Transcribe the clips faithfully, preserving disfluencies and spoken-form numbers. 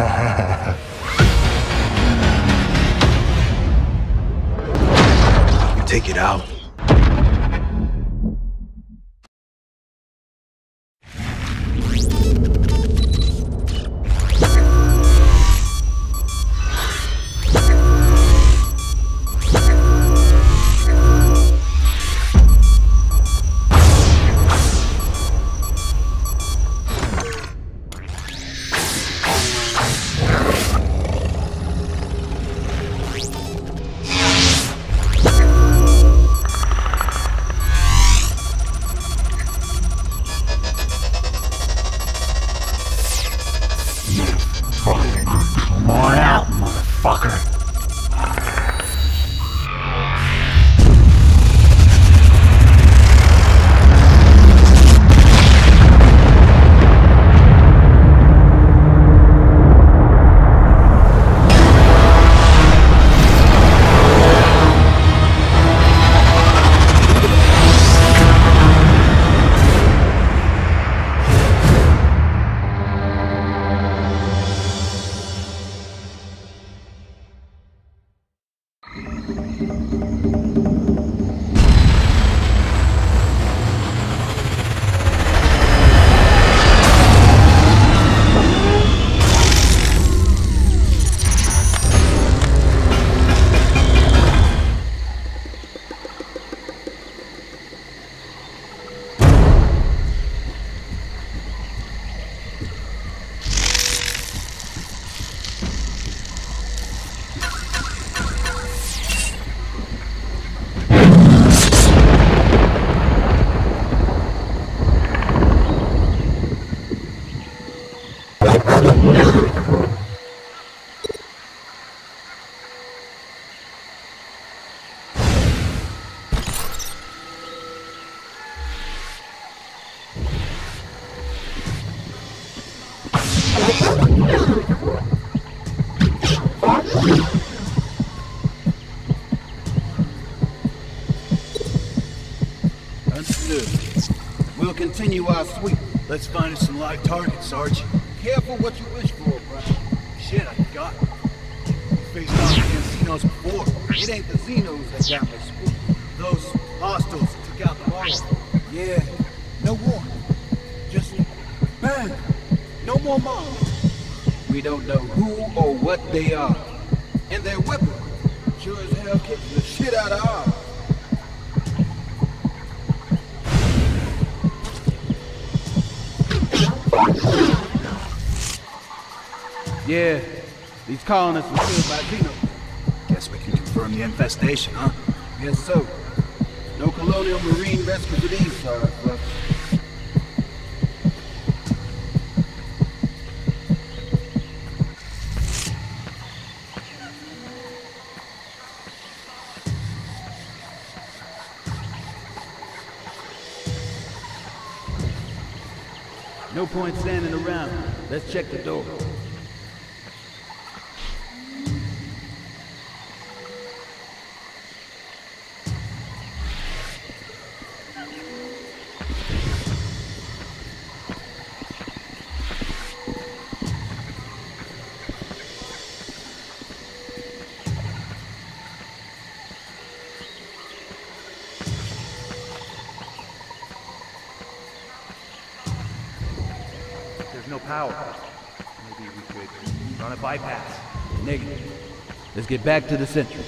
You take it out. We'll continue our sweep. Let's find us some live targets, Sarge. Careful what you wish for, bro. Shit, I got it. We faced off against Xenos before. It ain't the Xenos that got me spooked. Those hostiles took out the boss. Yeah, no war. Just bang. No more mobs. We don't know who or what they are. And their weapon sure as hell kicks the shit out of ours. Yeah, these colonists were killed by Xenos. Guess we can confirm the infestation, huh? Guess so. No colonial marine rescue to these, sir. But... no point standing around. Let's check the door. No power. Maybe we could run a bypass. Negative. Let's get back to the sentry.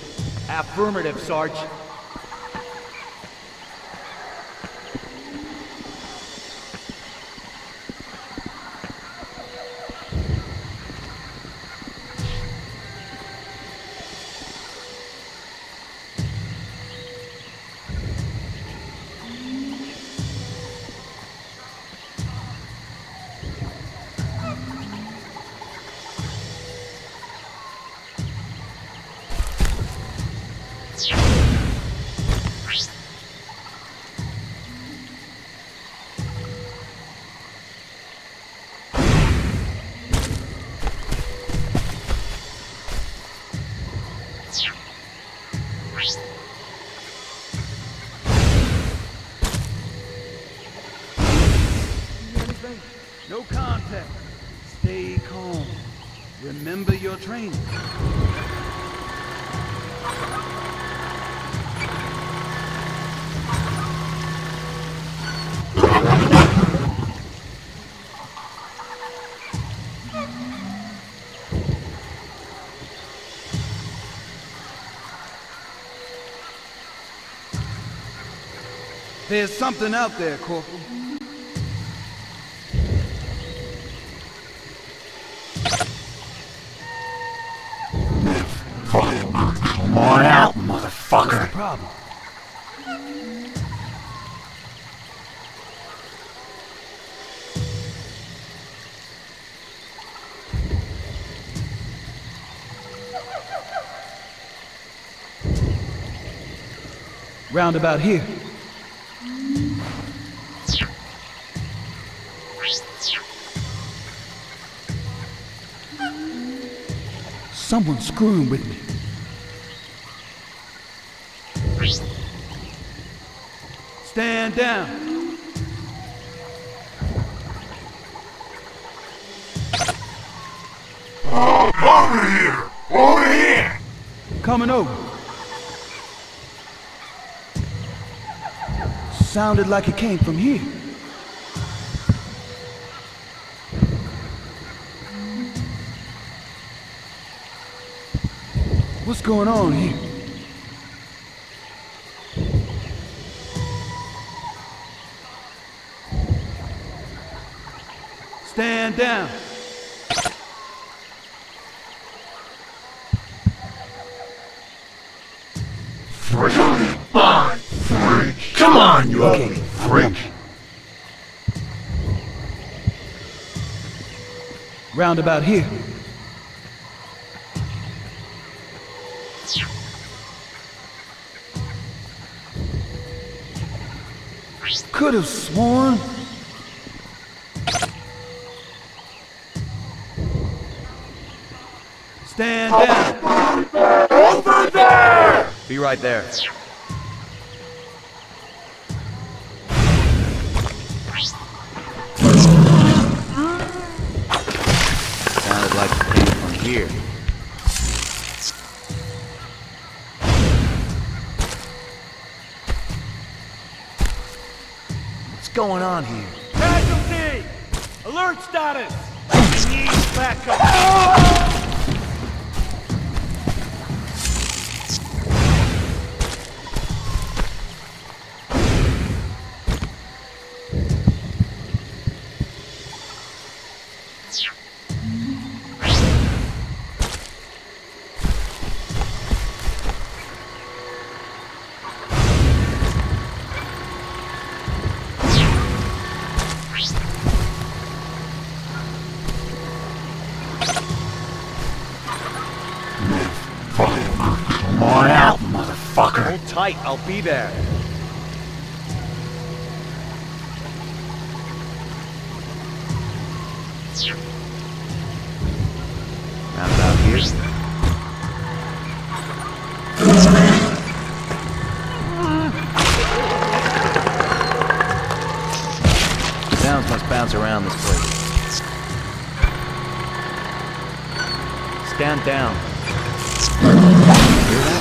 Affirmative, Sarge. No contact. Stay calm. Remember your training. There's something out there, Corporal. Come on out, motherfucker. What's the problem? Round about here. Someone's screwing with me. Stand down. Oh, over here! Over here! Coming over. Sounded like it came from here. What's going on here? Stand down. Freak. Come on, freak. Come on, you ugly freak. Round about here. Could have sworn. Stand down. Over there! Be right there. Sounded like it came from here. What's going on here? Casualty! Alert status! We need backup! Hold tight, I'll be there. Now about here. Sounds must bounce around this place. Stand down. Hear that?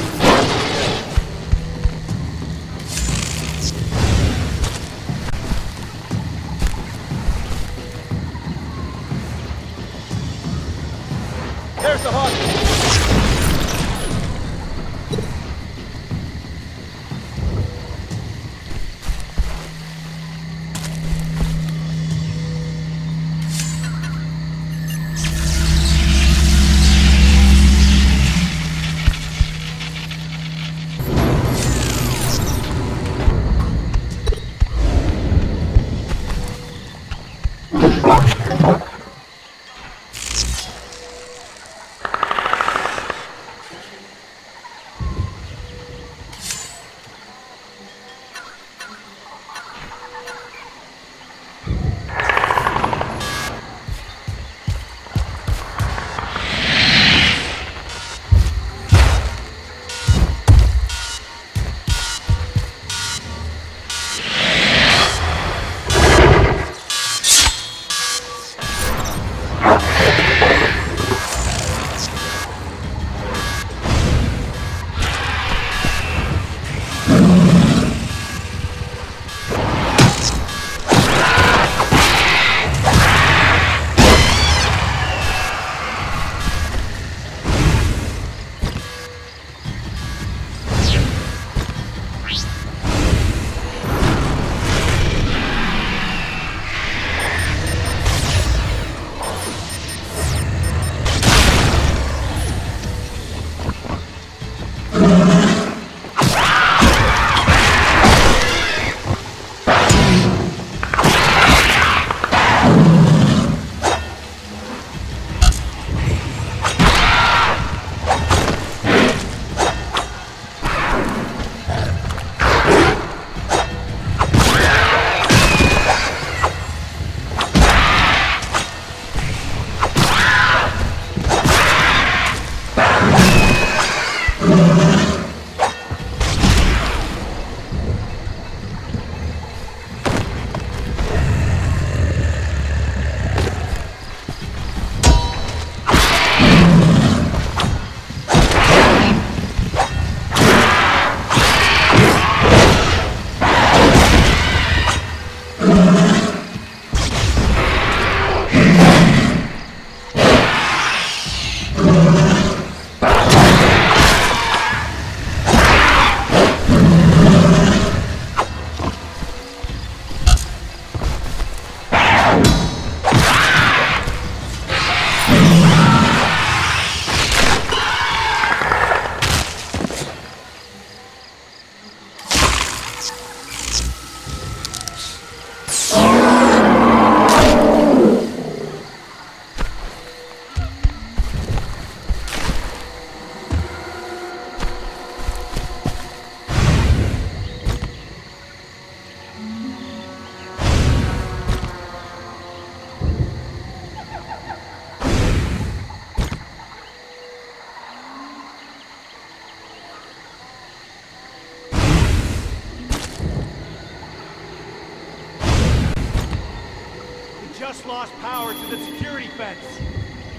just lost power to the security fence.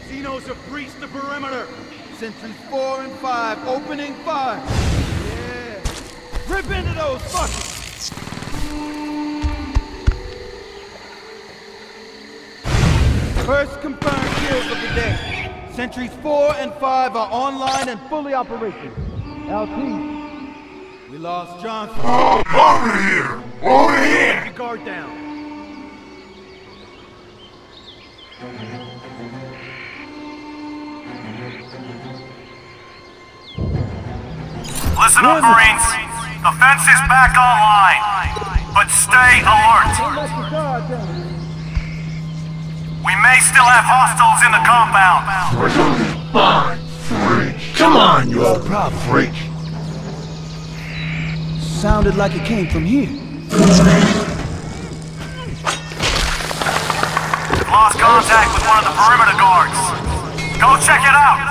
Xenos have breached the perimeter. Sentries four and five, opening fire. Yeah. Rip into those buckets. First confirmed kills of the day. Sentries four and five are online and fully operational. L T, we lost Johnson. Oh, over here! Over here! The guard down. Listen up, Marines. The fence is back online, but stay alert. We may still have hostiles in the compound. We're gonna be fine, freak. Come on, you old freak. Sounded like it came from here. Lost contact with one of the perimeter guards. Go check it out.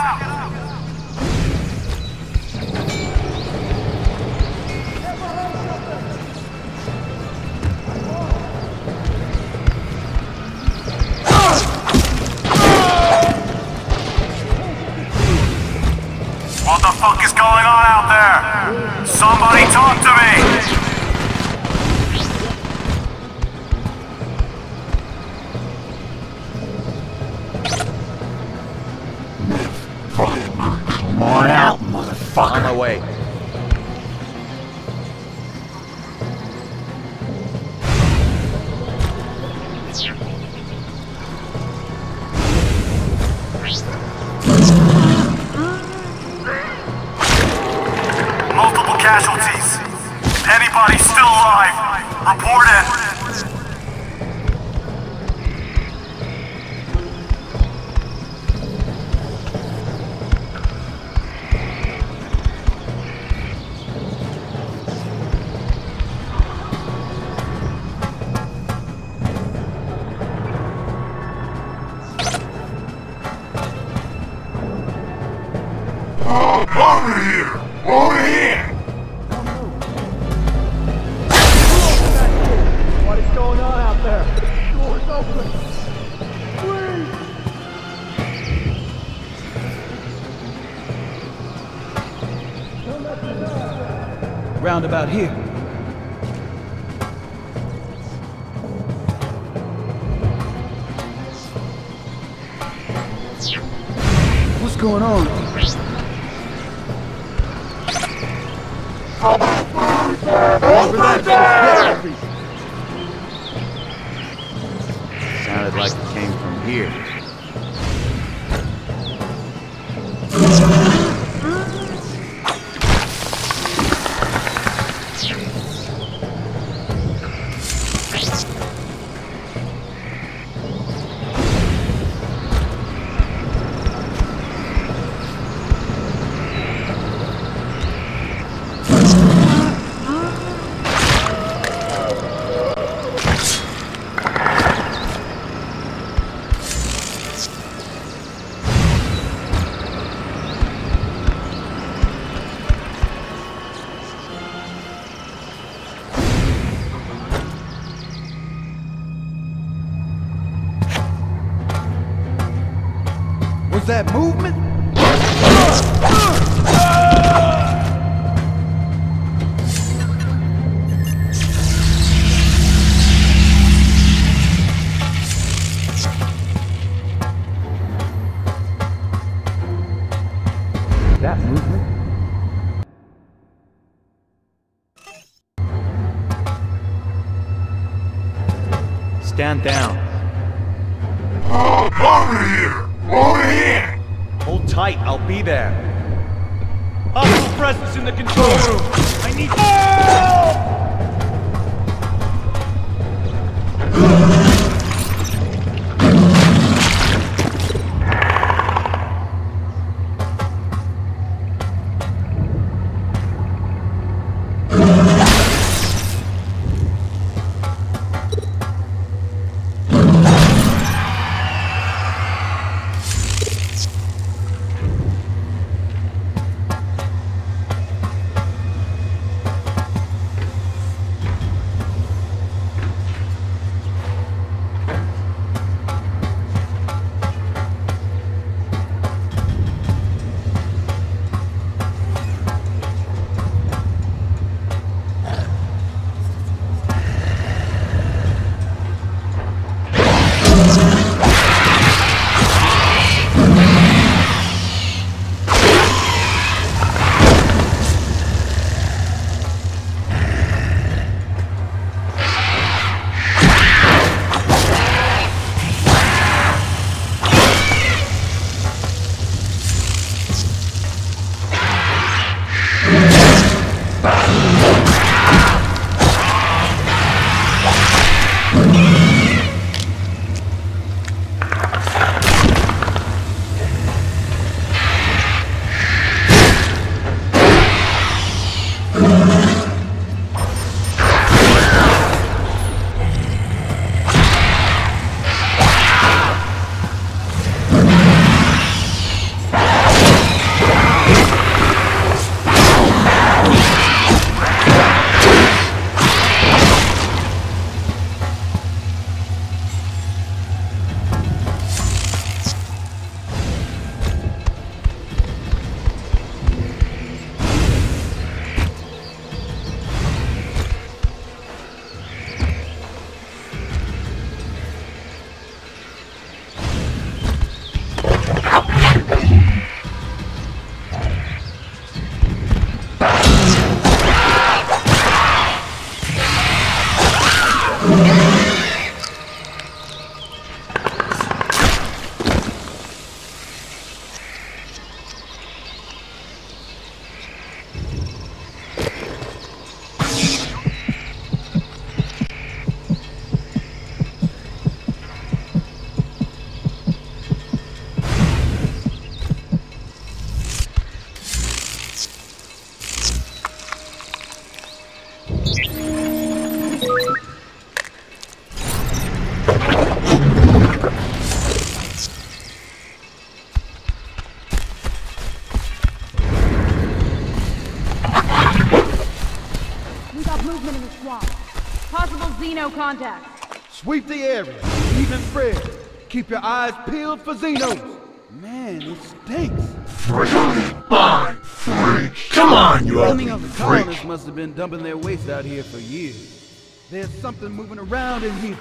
What the fuck is going on out there? Somebody talk to me! Come on out, motherfucker! On my way. Casualties. Anybody still alive, report it. Oh, over here! Over here! Roundabout here. What's going on? Sounded like it came from here. That movement? That movement? Stand down. Oh, over here! Over here! Hold tight, I'll be there. Hostile presence in the control room! I need swamp. Possible Xeno contact. Sweep the area. Even spread. Keep your eyes peeled for Xenos. Man, it stinks. Freak. Bye. Freak. Come on, you ugly freak. The colonists must have been dumping their waste out here for years. There's something moving around in here.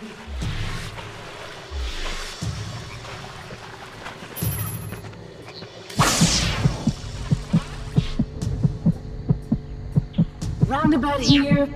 Round about here.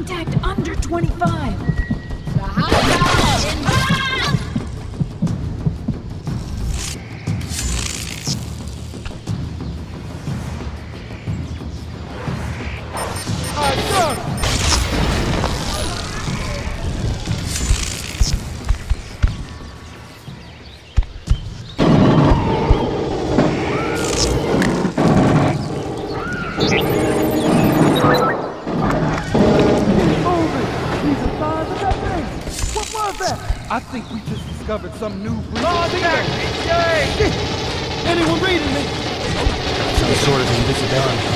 Contact under twenty-five. I think we just discovered some new breed. Anyone reading me? Some sort of invisibility.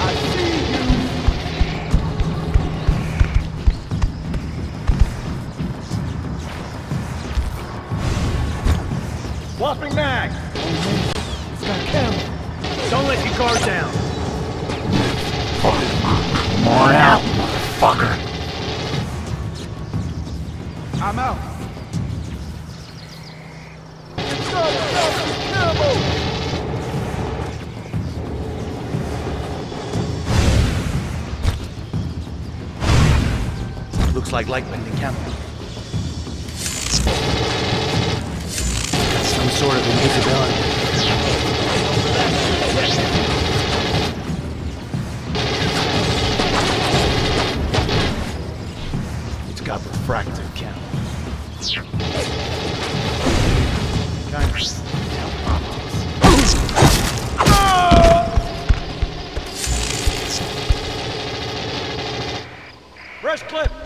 I see you. Whopping mag. It's got camera. Don't let your guard down. Come on out, motherfucker. I'm out. It's not terrible. Looks like light went to camp. Some sort of invisibility. Got refractive camera. Rush clip!